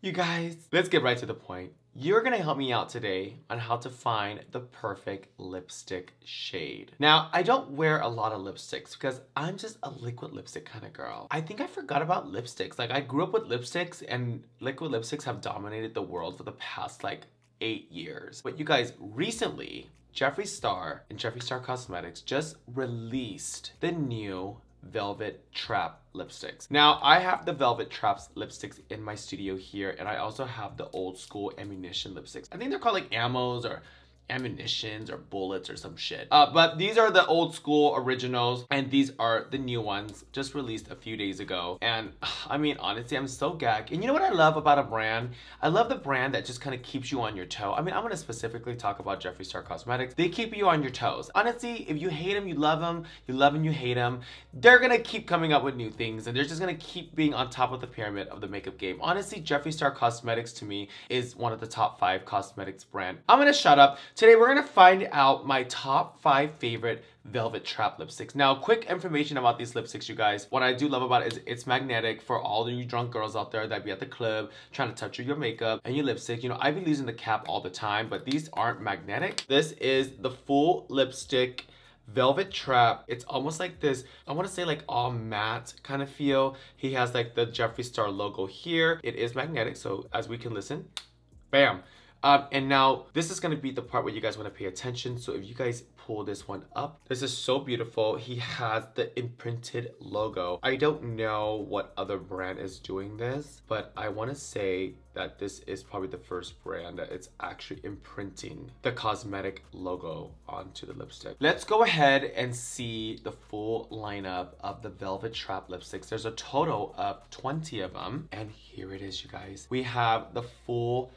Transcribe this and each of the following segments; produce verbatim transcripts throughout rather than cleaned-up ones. You guys, let's get right to the point. You're gonna help me out today on how to find the perfect lipstick shade. Now, I don't wear a lot of lipsticks because I'm just a liquid lipstick kind of girl. I think I forgot about lipsticks. Like, I grew up with lipsticks, and liquid lipsticks have dominated the world for the past like eight years. But you guys, recently, Jeffree Star and Jeffree Star Cosmetics just released the new Velvet Trap lipsticks. Now, I have the Velvet Traps lipsticks in my studio here, and I also have the old school ammunition lipsticks. I think they're called like ammos or ammunitions or bullets or some shit. Uh, but these are the old school originals, and these are the new ones just released a few days ago. And I mean, honestly, I'm so gagged. And you know what I love about a brand? I love the brand that just kind of keeps you on your toe. I mean, I'm gonna specifically talk about Jeffree Star Cosmetics. They keep you on your toes. Honestly, if you hate them, you love them. You love them, you hate them. They're gonna keep coming up with new things, and they're just gonna keep being on top of the pyramid of the makeup game. Honestly, Jeffree Star Cosmetics to me is one of the top five cosmetics brand. I'm gonna shut up. Today, we're gonna find out my top five favorite Velvet Trap lipsticks. Now, quick information about these lipsticks, you guys. What I do love about it is it's magnetic for all you drunk girls out there that be at the club trying to touch your makeup and your lipstick. You know, I've been losing the cap all the time, but these aren't magnetic. This is the full lipstick Velvet Trap. It's almost like this, I want to say like all matte kind of feel. He has like the Jeffree Star logo here. It is magnetic, so as we can listen, bam. Um, and now this is going to be the part where you guys want to pay attention. So if you guys pull this one up, this is so beautiful. He has the imprinted logo. I don't know what other brand is doing this, but I want to say that this is probably the first brand that it's actually imprinting the cosmetic logo onto the lipstick. Let's go ahead and see the full lineup of the Velvet Trap lipsticks. There's a total of twenty of them. And here it is, you guys. We have the full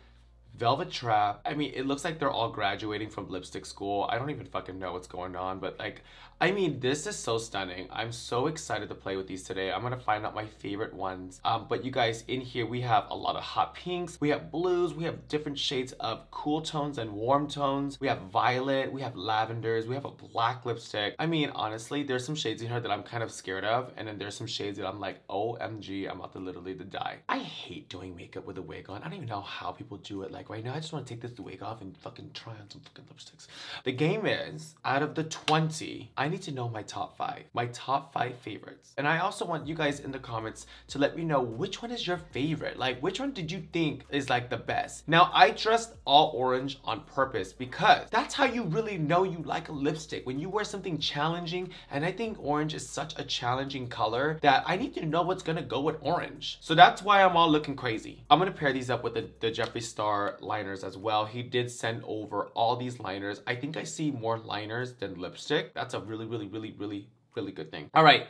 Velvet Trap. I mean, it looks like they're all graduating from lipstick school. I don't even fucking know what's going on, but like, I mean, this is so stunning. I'm so excited to play with these today. I'm gonna find out my favorite ones. Um, but you guys, in here, we have a lot of hot pinks. We have blues. We have different shades of cool tones and warm tones. We have violet. We have lavenders. We have a black lipstick. I mean, honestly, there's some shades in here that I'm kind of scared of. And then there's some shades that I'm like, O M G, I'm about to literally die. I hate doing makeup with a wig on. I don't even know how people do it. Like, Like right now, I just want to take this wig off and fucking try on some fucking lipsticks. The game is, out of the twenty, I need to know my top five. My top five favorites. And I also want you guys in the comments to let me know which one is your favorite. Like, which one did you think is like the best? Now, I dressed all orange on purpose because that's how you really know you like a lipstick. When you wear something challenging, and I think orange is such a challenging color that I need to know what's gonna go with orange. So that's why I'm all looking crazy. I'm gonna pair these up with the, the Jeffree Star liners as well. He did send over all these liners. I think I see more liners than lipstick. That's a really, really, really, really, really good thing. All right.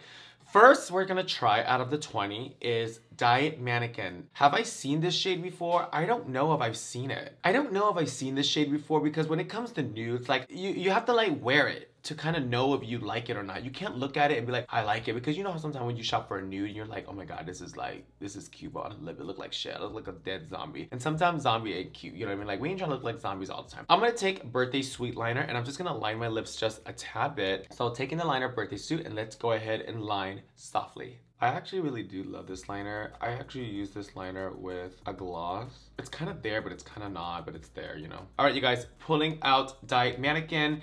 First, we're gonna try out of the twenty is Diet Mannequin. Have I seen this shade before? I don't know if I've seen it. I don't know if I've seen this shade before because when it comes to nudes, like you, you have to like wear it to kind of know if you like it or not. You can't look at it and be like, I like it, because you know how sometimes when you shop for a nude and you're like, oh my God, this is like, this is cute, but I don't love it. Look like shit, I look like a dead zombie. And sometimes zombie ain't cute, you know what I mean? Like, we ain't trying to look like zombies all the time. I'm gonna take Birthday Suit liner and I'm just gonna line my lips just a tad bit. So taking the liner Birthday Suit, and let's go ahead and line softly. I actually really do love this liner. I actually use this liner with a gloss. It's kind of there, but it's kind of not, but it's there, you know? All right, you guys, pulling out Diet Mannequin.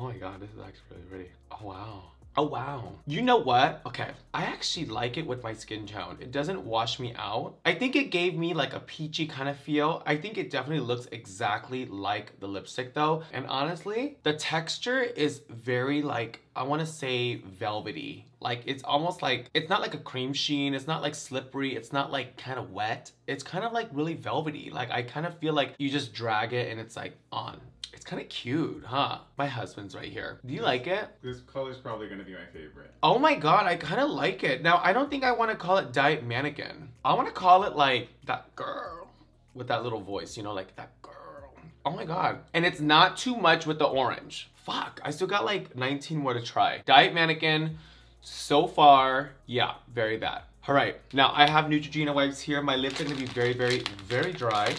Oh my God, this is actually really pretty. Oh wow. Oh wow. You know what? Okay, I actually like it with my skin tone. It doesn't wash me out. I think it gave me like a peachy kind of feel. I think it definitely looks exactly like the lipstick though. And honestly, the texture is very like, I wanna say velvety. Like it's almost like, it's not like a cream sheen. It's not like slippery. It's not like kind of wet. It's kind of like really velvety. Like I kind of feel like you just drag it and it's like on. It's kind of cute, huh? My husband's right here. Do you this, like it? This color's probably gonna be my favorite. Oh my God, I kind of like it. Now, I don't think I wanna call it Diet Mannequin. I wanna call it like that girl with that little voice, you know, like that girl. Oh my God. And it's not too much with the orange. Fuck, I still got like nineteen more to try. Diet Mannequin, so far, yeah, very that. All right, now I have Neutrogena wipes here. My lips are gonna be very, very, very dry.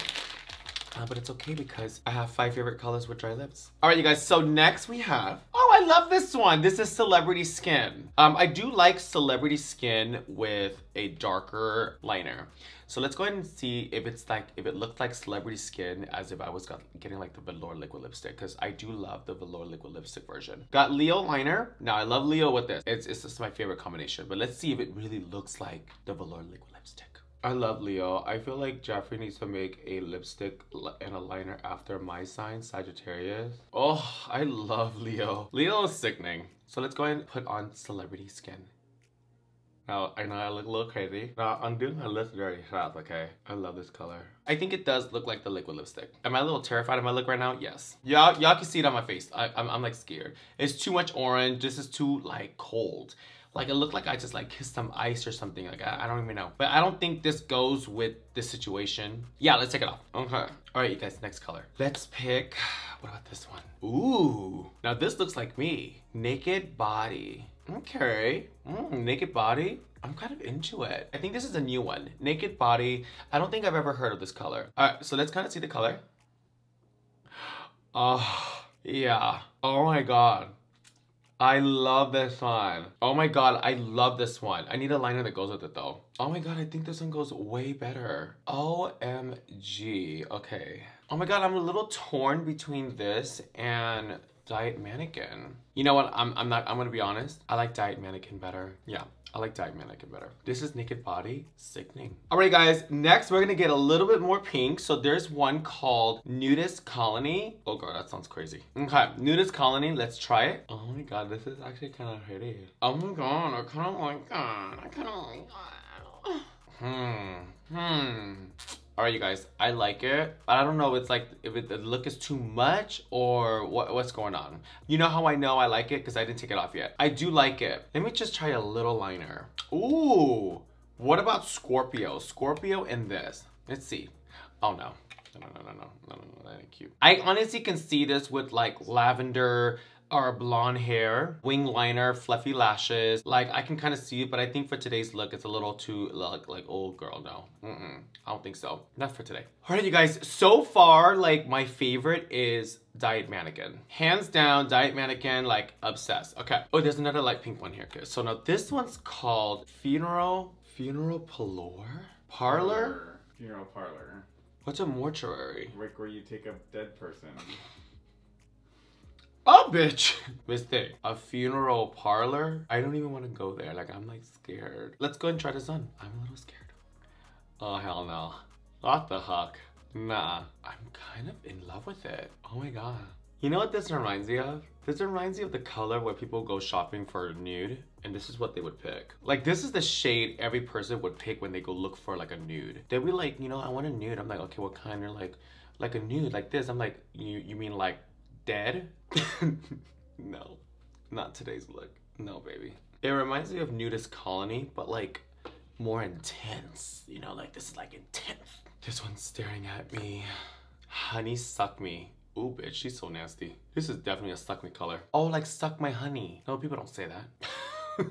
Uh, but it's okay because I have five favorite colors with dry lips. All right, you guys, so next we have, oh, I I love this one. This is Celebrity Skin. Um, I do like Celebrity Skin with a darker liner. So let's go ahead and see if it's like, if it looks like Celebrity Skin as if I was got, getting like the velour liquid lipstick, because I do love the velour liquid lipstick version. Got Leo liner. Now I love Leo with this. It's, it's just my favorite combination, but let's see if it really looks like the velour liquid lipstick. I love Leo. I feel like Jeffree needs to make a lipstick and a liner after my sign, Sagittarius. Oh, I love Leo. Leo is sickening. So let's go ahead and put on Celebrity Skin. Now, I know I look a little crazy. Now, I'm doing my lips dirty shots, okay? I love this color. I think it does look like the liquid lipstick. Am I a little terrified of my look right now? Yes. Y'all can see it on my face. I, I'm, I'm like scared. It's too much orange. This is too like cold. Like it looked like I just like kissed some ice or something. Like I, I don't even know. But I don't think this goes with this situation. Yeah, let's take it off. Okay. All right, you guys, next color. Let's pick, what about this one? Ooh, now this looks like me. Naked Body. Okay, mm, Naked Body. I'm kind of into it. I think this is a new one. Naked Body. I don't think I've ever heard of this color. All right, so let's kind of see the color. Oh, yeah. Oh my God. I love this one. Oh my God, I love this one. I need a liner that goes with it though. Oh my God, I think this one goes way better. O M G, okay. Oh my God, I'm a little torn between this and Diet Mannequin. You know what, I'm, I'm not, I'm gonna be honest. I like Diet Mannequin better, yeah. I like Diet Mannequin better. This is Naked Body, sickening. All right guys, next we're gonna get a little bit more pink. So there's one called Nudist Colony. Oh God, that sounds crazy. Okay, Nudist Colony, let's try it. Oh my God, this is actually kind of pretty. Oh my God, I kind of like that. I kind of like that. Hmm, hmm. All right, you guys, I like it, but I don't know if it's like, if it, the look is too much or what, what's going on. You know how I know I like it? Because I didn't take it off yet. I do like it. Let me just try a little liner. Ooh, what about Scorpio? Scorpio in this. Let's see. Oh no. No, no, no, no, no, no, no, that ain't cute. I honestly can see this with like lavender, or blonde hair, wing liner, fluffy lashes. Like I can kind of see it, but I think for today's look, it's a little too like, like old girl, no. Mm-mm, I don't think so, not for today. All right, you guys, so far, like my favorite is Diet Mannequin. Hands down, Diet Mannequin, like obsessed. Okay, oh, there's another light pink one here. Okay. So now this one's called Funeral, Funeral Parlour? Parlor? Funeral Parlor. What's a mortuary? Rick, where you take a dead person. Oh, bitch. This thing, a funeral parlor? I don't even want to go there. Like, I'm like scared. Let's go and try this on. I'm a little scared. Oh, hell no. What the heck? Nah. I'm kind of in love with it. Oh my God. You know what this reminds me of? This reminds me of the color where people go shopping for nude, and this is what they would pick. Like, this is the shade every person would pick when they go look for like a nude. They'd be like, you know, I want a nude. I'm like, okay, what kind? They're like, like a nude, like this. I'm like, you, you mean like dead? No, not today's look. No, baby. It reminds me of Nudist Colony, but like more intense. You know, like this is like intense. This one's staring at me. Honey, Suck Me. Ooh, bitch, she's so nasty. This is definitely a Suck Me color. Oh, like suck my honey. No, people don't say that.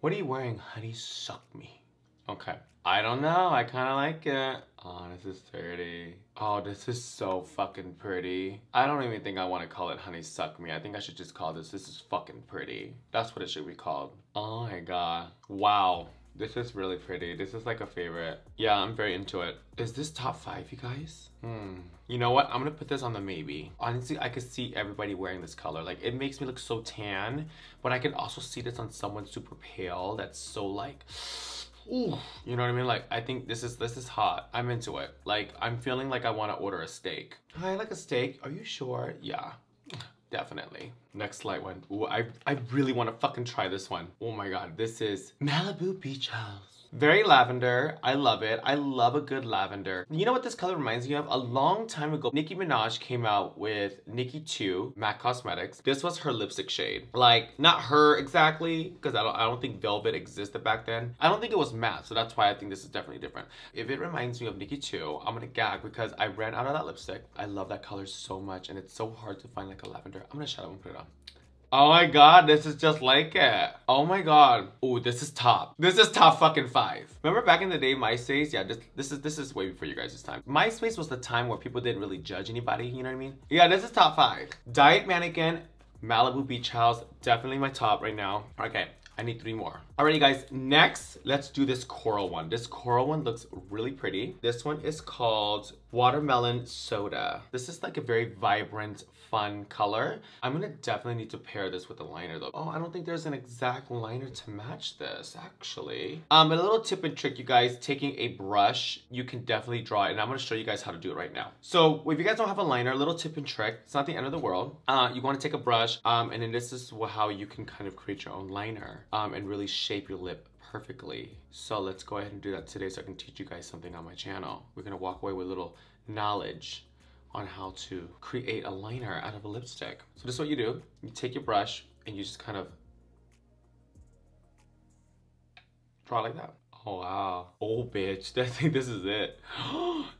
What are you wearing? Honey, Suck Me. Okay. I don't know. I kind of like it. Oh, this is dirty. Oh, this is so fucking pretty. I don't even think I want to call it Honey Suck Me. I think I should just call this, this is fucking pretty. That's what it should be called. Oh my God. Wow. This is really pretty. This is like a favorite. Yeah, I'm very into it. Is this top five, you guys? Hmm. You know what? I'm gonna put this on the maybe. Honestly, I could see everybody wearing this color. Like, it makes me look so tan, but I can also see this on someone super pale that's so like... Ooh, you know what I mean? Like, I think this is this is hot. I'm into it. Like, I'm feeling like I want to order a steak. I like a steak. Are you sure? Yeah, definitely. Next light one. Ooh, I, I really want to fucking try this one. Oh my God, this is Malibu Beach House. Very lavender. I love it. I love a good lavender. You know what this color reminds me of? A long time ago, Nicki Minaj came out with Nicki two, MAC Cosmetics. This was her lipstick shade. Like, not her exactly, because I don't, I don't think Velvet existed back then. I don't think it was matte, so that's why I think this is definitely different. If it reminds me of Nicki two, I'm gonna gag because I ran out of that lipstick. I love that color so much, and it's so hard to find like a lavender. I'm gonna shadow and put it on. Oh my god, this is just like it. Oh my god. Ooh, this is top. This is top fucking five. Remember back in the day, MySpace? Yeah, this, this is this is way before you guys' time. MySpace was the time where people didn't really judge anybody, you know what I mean? Yeah, this is top five. Diet Mannequin, Malibu Beach House, definitely my top right now. Okay, I need three more. Alrighty guys, next, let's do this coral one. This coral one looks really pretty. This one is called Watermelon Soda. This is like a very vibrant, fun color. I'm gonna definitely need to pair this with a liner though. Oh, I don't think there's an exact liner to match this, actually. Um, and a little tip and trick, you guys, taking a brush, you can definitely draw it, and I'm gonna show you guys how to do it right now. So, if you guys don't have a liner, a little tip and trick, it's not the end of the world. Uh, you wanna take a brush, um, and then this is how you can kind of create your own liner, um, and really shape your lip perfectly. So let's go ahead and do that today so I can teach you guys something on my channel. We're gonna walk away with a little knowledge on how to create a liner out of a lipstick. So this is what you do. You take your brush and you just kind of draw like that. Oh wow. Oh bitch, I think this is it.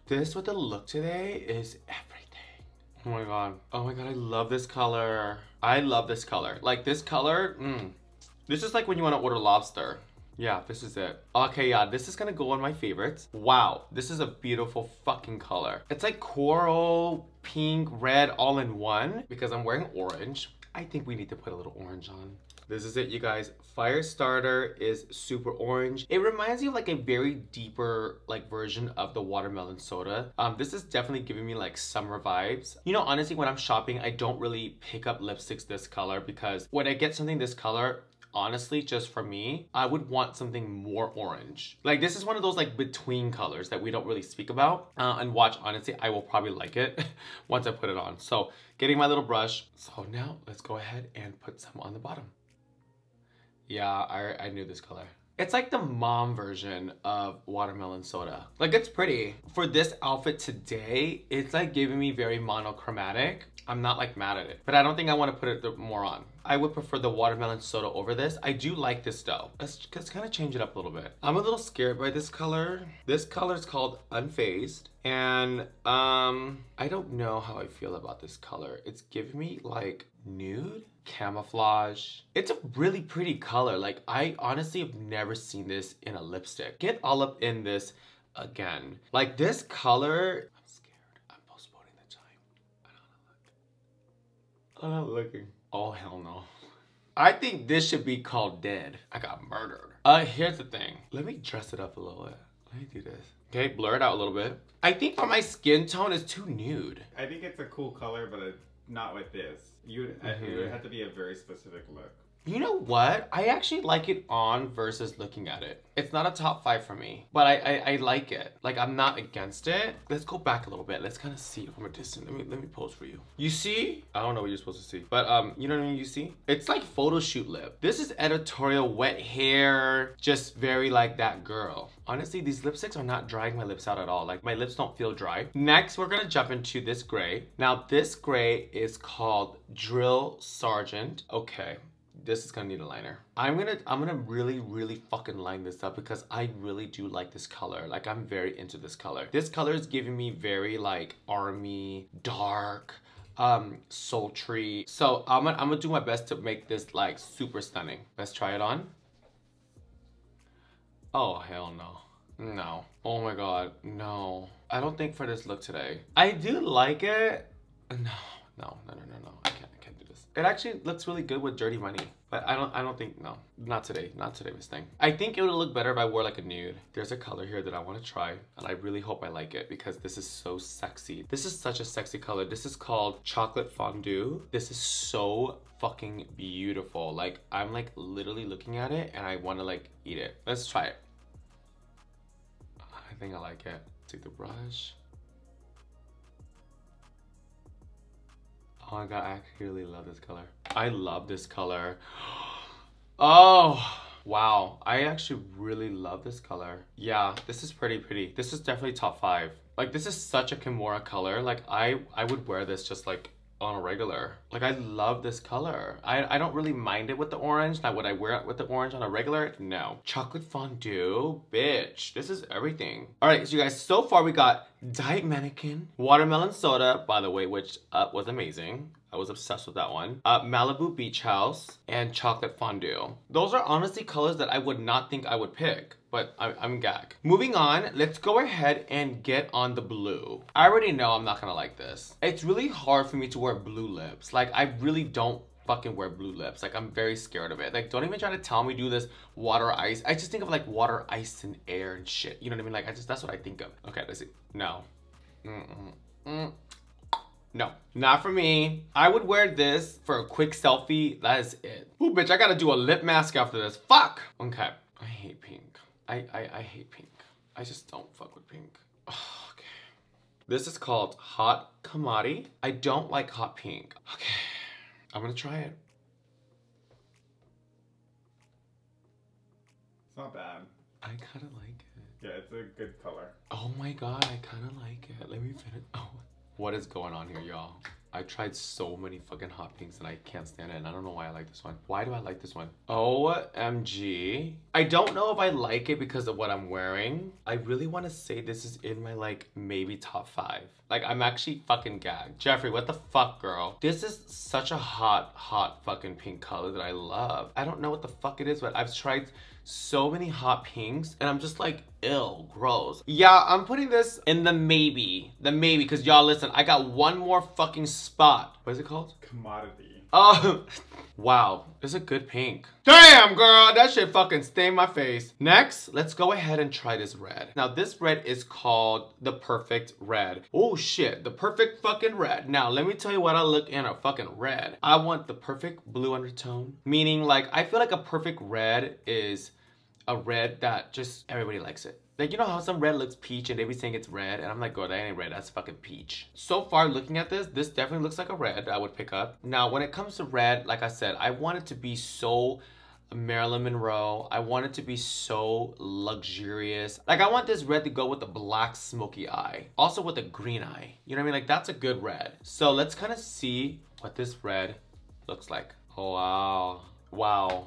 This with the look today is everything. Oh my god. Oh my god, I love this color. I love this color. Like this color, mm. This is like when you want to order lobster. Yeah, this is it. Okay, yeah, this is gonna go on my favorites. Wow, this is a beautiful fucking color. It's like coral, pink, red, all in one. Because I'm wearing orange, I think we need to put a little orange on. This is it, you guys. Fire Starter is super orange. It reminds me of like a very deeper like version of the Watermelon Soda. Um, this is definitely giving me like summer vibes. You know, honestly, when I'm shopping, I don't really pick up lipsticks this color because when I get something this color, honestly, just for me, I would want something more orange. Like this is one of those like between colors that we don't really speak about. Uh, and watch, honestly, I will probably like it once I put it on. So getting my little brush. So now let's go ahead and put some on the bottom. Yeah, I, I knew this color. It's like the mom version of Watermelon Soda. Like it's pretty. For this outfit today, it's like giving me very monochromatic. I'm not like mad at it, but I don't think I want to put it more on. I would prefer the Watermelon Soda over this. I do like this though. Let's, let's kind of change it up a little bit. I'm a little scared by this color. This color is called Unphazed. And um, I don't know how I feel about this color. It's giving me like nude, camouflage. It's a really pretty color. Like I honestly have never seen this in a lipstick. Get all up in this again. Like this color, I'm not looking. Oh, hell no. I think this should be called dead. I got murdered. Uh, here's the thing. Let me dress it up a little bit. Let me do this. Okay, blur it out a little bit. I think for my skin tone, it's too nude. I think it's a cool color, but it's not with this. You, mm-hmm. It would have to be a very specific look. You know what? I actually like it on versus looking at it. It's not a top five for me, but I, I, I like it. Like I'm not against it. Let's go back a little bit. Let's kind of see from a distance. Let me, let me pose for you. You see? I don't know what you're supposed to see, but um, you know what I mean? You see? It's like photo shoot lip. This is editorial, wet hair, just very like that girl. Honestly, these lipsticks are not drying my lips out at all. Like my lips don't feel dry. Next, we're gonna jump into this gray. Now this gray is called Drill Sergeant. Okay. This is gonna need a liner. I'm gonna I'm gonna really really fucking line this up because I really do like this color. Like I'm very into this color. This color is giving me very like army, dark, um, sultry. So I'm gonna I'm gonna do my best to make this like super stunning. Let's try it on. Oh hell no. No. Oh my god, no. I don't think for this look today. I do like it. No, no, no, no, no, no. I can't. It actually looks really good with Dirty Money, but I don't I don't think, no, not today, not today, Miss Thing. I think it would look better if I wore like a nude. There's a color here that I wanna try, and I really hope I like it because this is so sexy. This is such a sexy color. This is called Chocolate Fondue. This is so fucking beautiful. Like, I'm like literally looking at it and I wanna like eat it. Let's try it. I think I like it. Take the brush. Oh my god, I actually really love this color. I love this color. Oh, wow. I actually really love this color. Yeah, this is pretty pretty. This is definitely top five. Like, this is such a Kimora color. Like, I, I would wear this just, like, on a regular. Like, I love this color. I, I don't really mind it with the orange. Now, would I wear it with the orange on a regular? No. Chocolate Fondue? Bitch, this is everything. All right, so you guys, so far we got Diet Mannequin, Watermelon Soda, by the way, which uh, was amazing. I was obsessed with that one. Uh, Malibu Beach House and Chocolate Fondue. Those are honestly colors that I would not think I would pick, but I, I'm gag. Moving on, let's go ahead and get on the blue. I already know I'm not gonna like this. It's really hard for me to wear blue lips. Like, I really don't fucking wear blue lips. Like, I'm very scared of it. Like, don't even try to tell me do this water ice. I just think of like water, ice, and air and shit. You know what I mean? Like, I just, that's what I think of. Okay, let's see. No. Mm-mm. Mm. No, not for me. I would wear this for a quick selfie. That is it. Ooh, bitch, I gotta do a lip mask after this. Fuck! Okay. I hate pink. I, I, I hate pink. I just don't fuck with pink. Oh, okay. This is called Hot Commodity. I don't like hot pink. Okay. I'm gonna try it. It's not bad. I kinda like it. Yeah, it's a good color. Oh my god, I kinda like it. Let me finish. Oh. What is going on here, y'all? I tried so many fucking hot pinks and I can't stand it, and I don't know why I like this one. Why do I like this one? O M G. I don't know if I like it because of what I'm wearing. I really wanna say this is in my, like, maybe top five. Like, I'm actually fucking gagged. Jeffree, what the fuck, girl? This is such a hot, hot fucking pink color that I love. I don't know what the fuck it is, but I've tried so many hot pinks, and I'm just like, ill, gross. Yeah, I'm putting this in the maybe. The maybe, because y'all, listen, I got one more fucking spot. What is it called? Commodity. Oh, wow. It's a good pink. Damn, girl, that shit fucking stained my face. Next, let's go ahead and try this red. Now, this red is called the Perfect Red. Oh, shit, the perfect fucking red. Now, let me tell you what I look in a fucking red. I want the perfect blue undertone, meaning, like, I feel like a perfect red is a red that just everybody likes it. Like, you know how some red looks peach and they be saying it's red, and I'm like, girl, that ain't red, that's fucking peach. So far, looking at this, this definitely looks like a red I would pick up. Now, when it comes to red, like I said, I want it to be so Marilyn Monroe. I want it to be so luxurious. Like, I want this red to go with a black smoky eye. Also with a green eye. You know what I mean? Like, that's a good red. So let's kind of see what this red looks like. Oh, wow. Wow.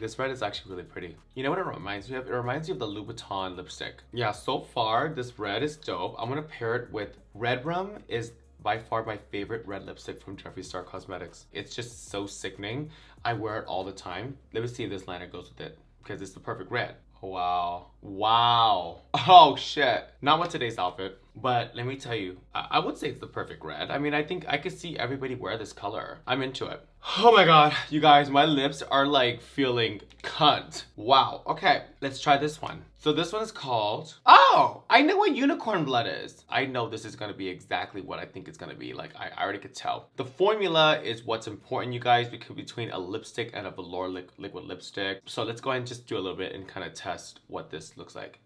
This red is actually really pretty. You know what it reminds me of? It reminds me of the Louboutin lipstick. Yeah, so far, this red is dope. I'm gonna pair it with Red Rum is by far my favorite red lipstick from Jeffree Star Cosmetics. It's just so sickening. I wear it all the time. Let me see if this liner goes with it, because it's the perfect red. Wow. Wow. Oh, shit. Not with today's outfit, but let me tell you, I, I would say it's the perfect red. I mean, I think I could see everybody wear this color. I'm into it. Oh my god, you guys, my lips are like feeling cunt. Wow. Okay, let's try this one. So this one is called, oh, I know what Unicorn Blood is. I know this is gonna be exactly what I think it's gonna be. Like, I, I already could tell. The formula is what's important, you guys, because between a lipstick and a velour li liquid lipstick. So let's go ahead and just do a little bit and kind of test what this looks like.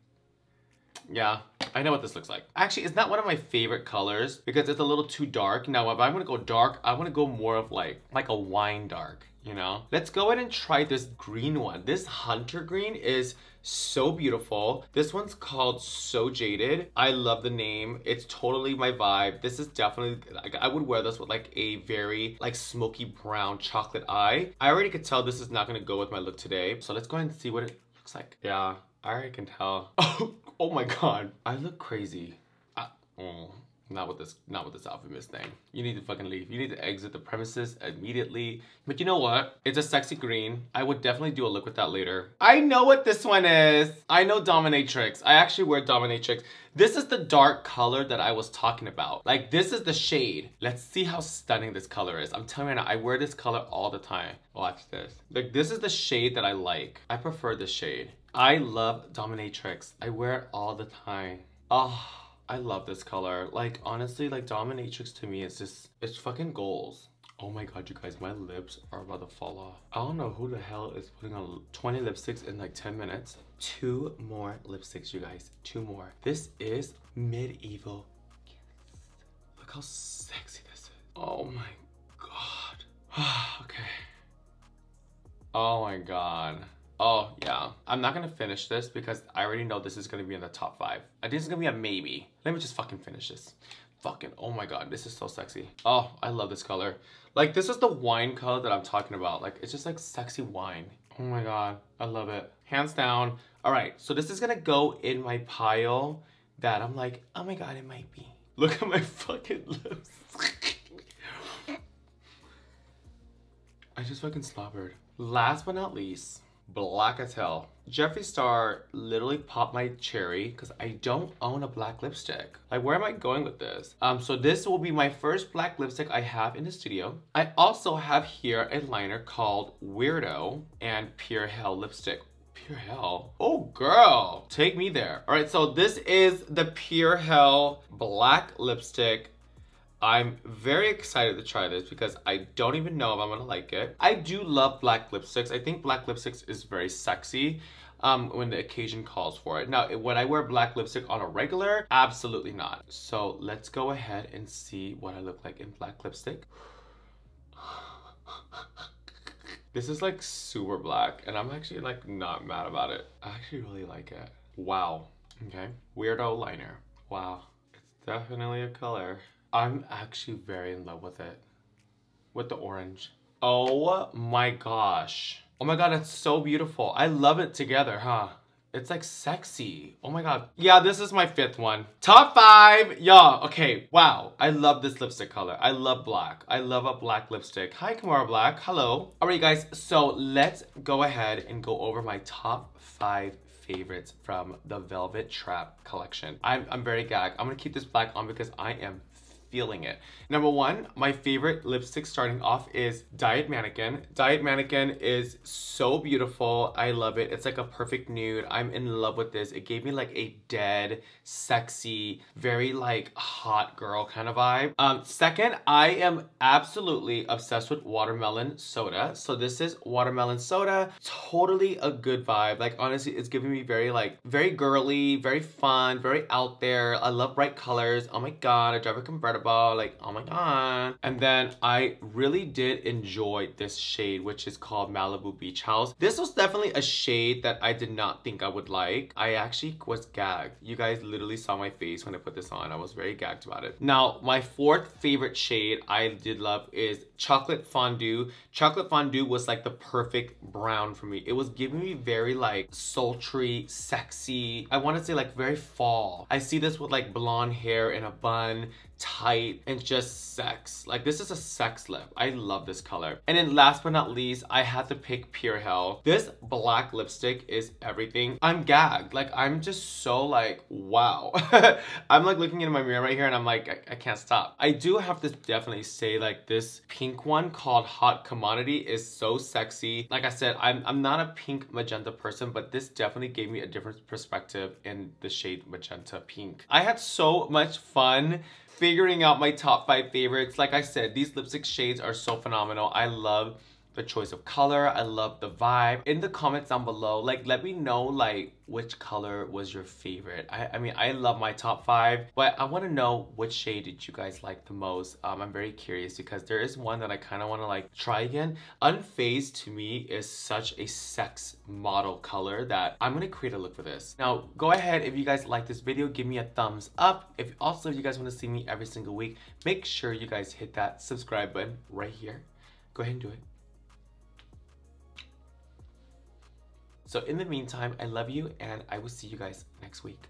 Yeah, I know what this looks like. Actually, it's not one of my favorite colors because it's a little too dark. Now, if I'm gonna go dark, I wanna go more of like, like a wine dark, you know? Let's go ahead and try this green one. This hunter green is so beautiful. This one's called So Jaded. I love the name. It's totally my vibe. This is definitely, like, I would wear this with like a very like smoky brown chocolate eye. I already could tell this is not gonna go with my look today. So let's go ahead and see what it looks like. Yeah, I already can tell. Oh, oh my god, I look crazy. I, mm, not with this, not with this outfit, Miss Thing. You need to fucking leave. You need to exit the premises immediately. But you know what? It's a sexy green. I would definitely do a look with that later. I know what this one is. I know Dominatrix. I actually wear Dominatrix. This is the dark color that I was talking about. Like, this is the shade. Let's see how stunning this color is. I'm telling you now, I wear this color all the time. Watch this. Like, this is the shade that I like. I prefer this shade. I love Dominatrix. I wear it all the time. Oh, I love this color. Like, honestly, like, Dominatrix to me is just, it's fucking goals. Oh my god, you guys, my lips are about to fall off. I don't know who the hell is putting on twenty lipsticks in like ten minutes. Two more lipsticks, you guys. Two more. This is Medieval Kiss. Look how sexy this is. Oh my god. Okay. Oh my god. Oh, yeah. I'm not gonna finish this because I already know this is gonna be in the top five. I think it's gonna be a maybe. Let me just fucking finish this. Fucking, oh my god, this is so sexy. Oh, I love this color. Like, this is the wine color that I'm talking about. Like, it's just like sexy wine. Oh my god, I love it. Hands down. All right, so this is gonna go in my pile that I'm like, oh my God, it might be. Look at my fucking lips. I just fucking slobbered. Last but not least, Blacatel. Jeffree Star literally popped my cherry because I don't own a black lipstick. Like, where am I going with this? Um, so this will be my first black lipstick I have in the studio. I also have here a liner called Weirdo and Pure Hell lipstick. Pure Hell? Oh, girl. Take me there. All right, so this is the Pure Hell black lipstick. I'm very excited to try this because I don't even know if I'm gonna like it. I do love black lipsticks. I think black lipsticks is very sexy um, when the occasion calls for it. Now, would I wear black lipstick on a regular? Absolutely not. So let's go ahead and see what I look like in black lipstick. This is like super black and I'm actually like not mad about it. I actually really like it. Wow, okay. Weirdo liner, wow. It's definitely a color. I'm actually very in love with it, with the orange. Oh my gosh. Oh my God, it's so beautiful. I love it together, huh? It's like sexy. Oh my God. Yeah, this is my fifth one. Top five, y'all. Okay, wow. I love this lipstick color. I love black. I love a black lipstick. Hi, Kimora Blac, hello. All right, guys, so let's go ahead and go over my top five favorites from the Velvet Trap collection. I'm, I'm very gagged. I'm gonna keep this black on because I am feeling it. Number one, my favorite lipstick starting off is Diet Mannequin. Diet Mannequin is so beautiful. I love it. It's like a perfect nude. I'm in love with this. It gave me like a dead, sexy, very like hot girl kind of vibe. Um, second, I am absolutely obsessed with Watermelon Soda. So this is Watermelon Soda. Totally a good vibe. Like honestly, it's giving me very like, very girly, very fun, very out there. I love bright colors. Oh my God, I drive a convertible. Like, oh my God. And then I really did enjoy this shade, which is called Malibu Beach House. This was definitely a shade that I did not think I would like. I actually was gagged. You guys literally saw my face when I put this on. I was very gagged about it. Now, my fourth favorite shade I did love is Chocolate Fondue. Chocolate Fondue was like the perfect brown for me. It was giving me very like sultry, sexy. I want to say like very fall. I see this with like blonde hair and a bun, tight, and just sex. Like this is a sex lip. I love this color. And then last but not least, I had to pick Pure Hell. This black lipstick is everything. I'm gagged. Like I'm just so like, wow. I'm like looking in my mirror right here and I'm like, I, I can't stop. I do have to definitely say like this pink one called Hot Commodity is so sexy. Like I said, I'm, I'm not a pink magenta person, but this definitely gave me a different perspective in the shade magenta pink. I had so much fun figuring out my top five favorites. Like I said, these lipstick shades are so phenomenal. I love the choice of color. I love the vibe. In the comments down below, like let me know like which color was your favorite. I, I mean, I love my top five, but I want to know which shade did you guys like the most. Um, I'm very curious because there is one that I kind of want to like try again. Unphazed to me is such a sex model color that I'm going to create a look for this. Now, go ahead. If you guys like this video, give me a thumbs up. If also, if you guys want to see me every single week, make sure you guys hit that subscribe button right here. Go ahead and do it. So in the meantime, I love you and I will see you guys next week.